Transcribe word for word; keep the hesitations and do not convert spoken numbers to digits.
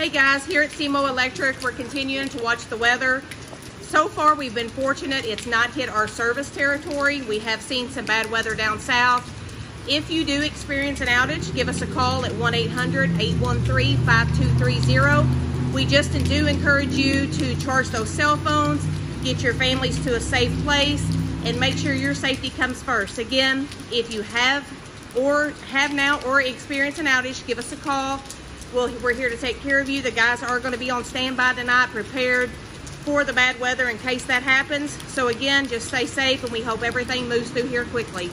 Hey guys, here at SEMO Electric, we're continuing to watch the weather. So far, we've been fortunate it's not hit our service territory. We have seen some bad weather down south. If you do experience an outage, give us a call at one eight hundred, eight one three, five two three zero. We just do encourage you to charge those cell phones, get your families to a safe place, and make sure your safety comes first. Again, if you have or have now or experience an outage, give us a call. We'll, we're here to take care of you. The guys are going to be on standby tonight, prepared for the bad weather in case that happens. So again, just stay safe, and we hope everything moves through here quickly.